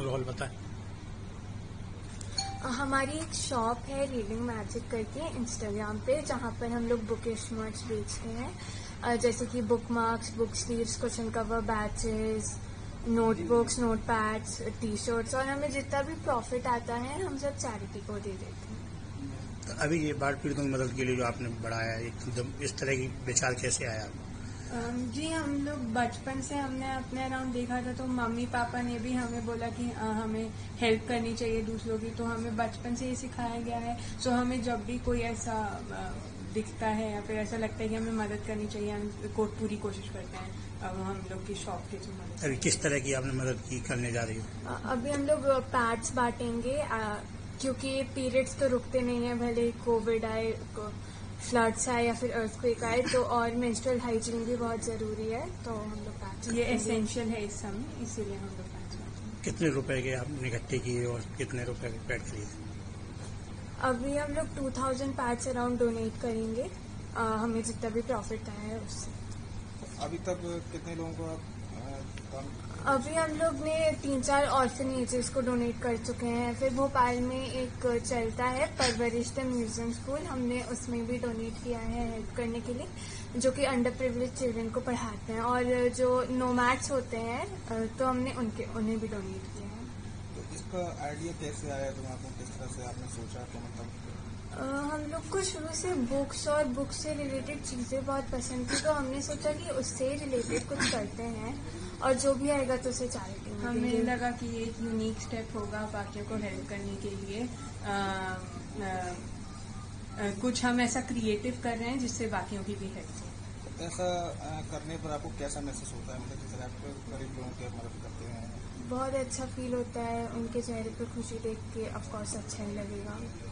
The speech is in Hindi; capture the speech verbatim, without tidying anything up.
रोल बताएं। हमारी एक शॉप है रीडिंग मैजिक करके इंस्टाग्राम पे, जहाँ पर हम लोग बुकिश मर्च बेचते हैं, जैसे कि bookmarks, book sleeves, question cover badges, notebooks, notepads, T shirts, और हमें जितना भी प्रॉफिट आता है हम सब चैरिटी को दे देते हैं। तो अभी ये बाढ़ पीड़ितों की मदद के लिए जो आपने बढ़ाया एकदम, इस तरह की विचार कैसे आया? जी, हम लोग बचपन से हमने अपने अराउंड देखा था, तो मम्मी पापा ने भी हमें बोला कि आ, हमें हेल्प करनी चाहिए दूसरों की, तो हमें बचपन से ही सिखाया गया है। सो हमें जब भी कोई ऐसा दिखता है या फिर ऐसा लगता है कि हमें मदद करनी चाहिए, हम को, पूरी कोशिश करते हैं। अब हम लोग की शॉप के थ्रू मदद। अभी किस तरह की आपने मदद की करने जा रही है? अभी हम लोग पैड्स बांटेंगे, क्योंकि पीरियड्स तो रुकते नहीं है, भले कोविड आए, फ्लड्स आए या फिर अर्थक्वेक आए, तो और मेंस्ट्रुअल हाइजीन भी बहुत जरूरी है, तो हम लोग पैच, ये एसेंशियल है इस समय, इसीलिए हम लोग पैच करते हैं। कितने रुपए के आपने इकट्ठे किए और कितने रुपए के पैड खरीदे? अभी हम लोग two thousand pads around donate करेंगे, आ, हमें जितना भी प्रॉफिट आया है उससे। अभी तक कितने लोगों को आप अभी हम लोग ने तीन चार ऑर्फनेजेस को डोनेट कर चुके हैं, फिर भोपाल में एक चलता है परवरिश द म्यूजियम स्कूल, हमने उसमें भी डोनेट किया है हेल्प करने के लिए, जो कि अंडर प्रिविलेज चिल्ड्रन को पढ़ाते हैं, और जो नोमैड्स होते हैं तो हमने उनके उन्हें भी डोनेट किया है। तो इसका आइडिया कैसे आया तुम्हारे, किस तरह से आपने सोचा? तो मतलब Uh, हम लोग को शुरू से बुक्स और बुक से रिलेटेड चीज़ें बहुत पसंद थी, तो हमने सोचा कि उससे रिलेटेड कुछ करते हैं और जो भी आएगा तो उसे चैरिटी में। हमें लगा कि ये एक यूनिक स्टेप होगा बाकियों को हेल्प करने के लिए, आ, आ, आ, कुछ हम ऐसा क्रिएटिव कर रहे हैं जिससे बाकियों की भी हेल्प हो। तो ऐसा करने पर आपको कैसा महसूस होता है? मतलब जिस तरह आप गरीब लोगों की मदद करते हैं, बहुत अच्छा फील होता है, उनके चेहरे पर खुशी देख के ऑफकोर्स अच्छा ही लगेगा।